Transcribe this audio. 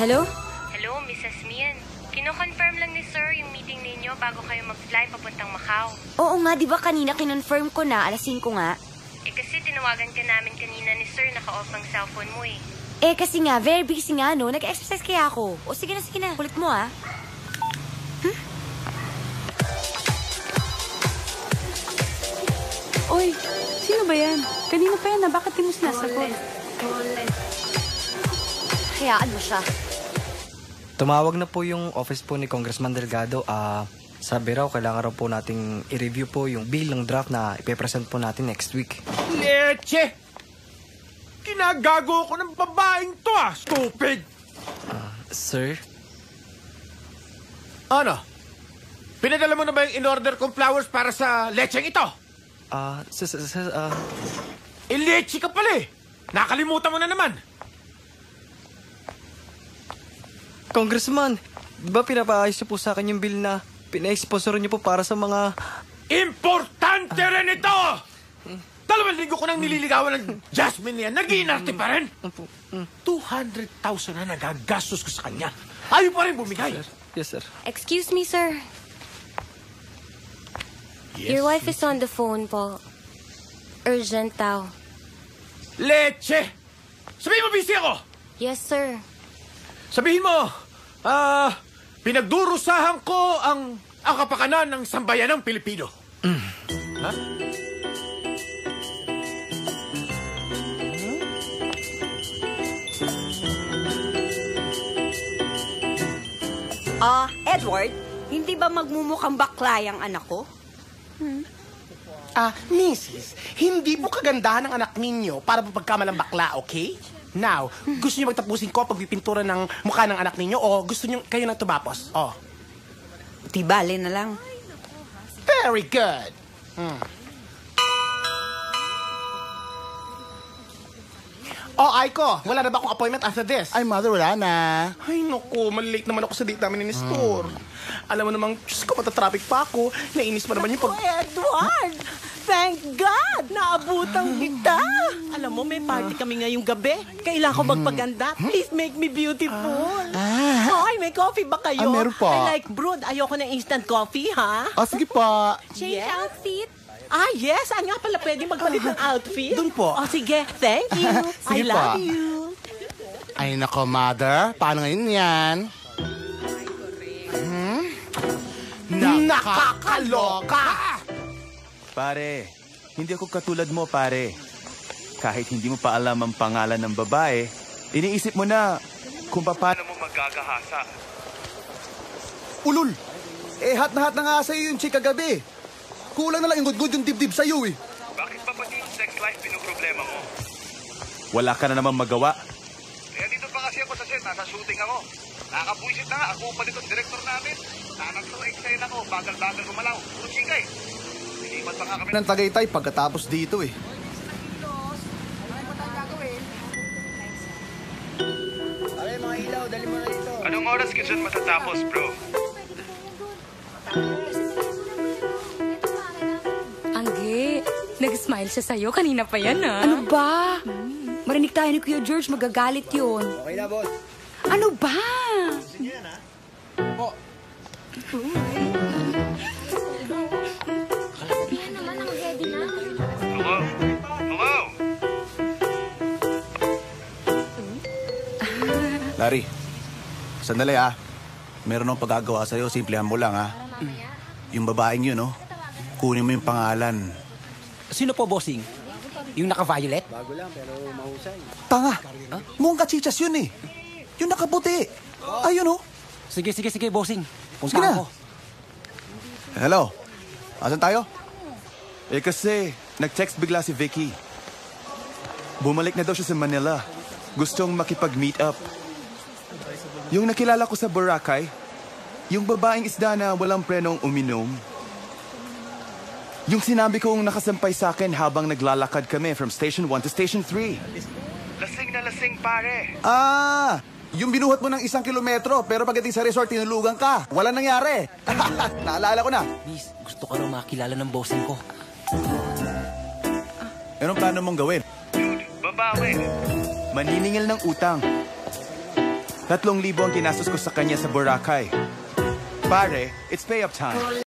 Hello? Hello, Mrs. Mian. Kino-confirm lang ni Sir yung meeting ninyo bago kayo mag-fly papuntang Macau. Oo nga, di ba kanina kinonfirm ko na, alas 5 nga. Eh kasi tinawagan ka namin kanina ni Sir, naka-off ang cellphone mo eh. Eh kasi nga, very busy nga no, nag-exercise kaya ako. O sige na, kulit mo ah. Huh? Oy, sino ba yan? Kanina pa yan na, bakit di mo sinasagot? Hayaan mo siya. Tumawag na po yung office po ni Congressman Delgado. Sabi raw, kailangan raw po nating i-review po yung bill ng draft na ipepresent po natin next week. Leche! Kinagago ko ng babaeng to ah, stupid! Sir? Ano? Pinadala mo na ba yung in-order kong flowers para sa lecheng ito? Leche ka pala eh! Nakalimutan mo na naman! Congressman, ba pinapaayos niyo po sa akin yung bill na pina-sponsor niyo po para sa mga... Importante rin ito! 2 linggo ko nang nililigawan ng Jasmine niya. Nag-iinarte pa rin. 200,000 na nagagastos ko sa kanya. Ayaw pa rin bumigay. Yes, sir. Excuse me, sir. Yes, your wife is on the phone po. Urgent daw. Leche! Sabihin mo busy ako! Yes, sir. Sabihin mo, pinagdurusahan ko ang kapakanan ng sambayanang Pilipino. Ha? Edward, hindi ba magmumukhang baklay ang anak ko? Mrs., hindi mo kagandahan ang anak ninyo para mapagkamalang bakla, okay? Now, gusto niyo magtapusin ko pagpipintura ng mukha ng anak ninyo o gusto niyo kayo nang tumapos? Oh. Tibale na lang. Very good. Oh, Aiko, wala na ba akong appointment after this? Ay, mother, wala na. Ay, naku, malilate naman ako sa date namin in store. Alam mo namang, Diyos ko, matatraffic pa ako. Nainis mo naman yung pag... Edward! Thank God! Naabutan kita! Alam mo, may party kami ngayong gabi. Kailangan ko magpaganda. Please make me beautiful. Ay, may coffee ba kayo? Meron pa. I like brood. Ayoko ng instant coffee, ha? Sige pa. Change outfit. Yes. Nga pala, pwede magpalit ng outfit. Doon po. Sige. Thank you. I love you. Ay, nako, mother. Paano ngayon yan? Nakakaloka! Pare, hindi ako katulad mo, pare. Kahit hindi mo pa alam ang pangalan ng babae, iniisip mo na kung paano mo magagahasa. Ulul! Eh, hat na hat na nga sa'yo yung chika gabi. Kulang na lang ingod-god yung dibdib sa iyo eh. Bakit pa pati yung sex life pinoproblema mo? Wala ka na naman magawa. Kaya dito pa kasi ako sa set, nasa shooting ako. Nakakabuisit na nga, ako pa dito ang director namin. Nanag-excited ako, bagal-bagal gumalaw. Puro chika eh. Hinihimat pa nga kami ng Tagaytay pagkatapos dito eh. Aray mga ilaw, dali mo na dito. Anong oras ka dyan matatapos bro? Nag-smile siya sa'yo. Kanina pa yan, ha? Ano ba? Marinig tayo ni Kuya George. Magagalit yun. Okay na, boss. Ano ba? Yan, ha? Po. Yan naman ang ready na. Hello? Hello? Larry, sandali, ha? Meron akong pagkagawa sa'yo. Simplihan mo lang, ha? Yung babaeng yun, no? Kunin mo yung pangalan. Sino po, bossing? Yung naka-violet? Bago lang, pero mahusay. Tanga! Huh? Mukhang kachichas yun eh. Yung nakabuti. Ayun oh. Sige, bossing. Punta ako. Hello? Asan tayo? Eh kasi, nag-text bigla si Vicky. Bumalik na daw siya sa Manila. Gustong makipag-meet up. Yung nakilala ko sa Boracay, yung babaeng isda na walang prenong uminom. Yung sinabi kong nakasampay sa akin habang naglalakad kami from Station 1 to Station 3. Lasing na lasing, pare. Yung binuhat mo ng 1 kilometro, pero pagdating sa resort, tinulugan ka. Wala nangyari. Naalala ko na. Miss, gusto ka raw makilala ng bossing ko. Anong plano mong gawin? Dude, babawi. Maniningil ng utang. 3,000 ang ginastos ko sa kanya sa Boracay. Pare, it's pay-up time.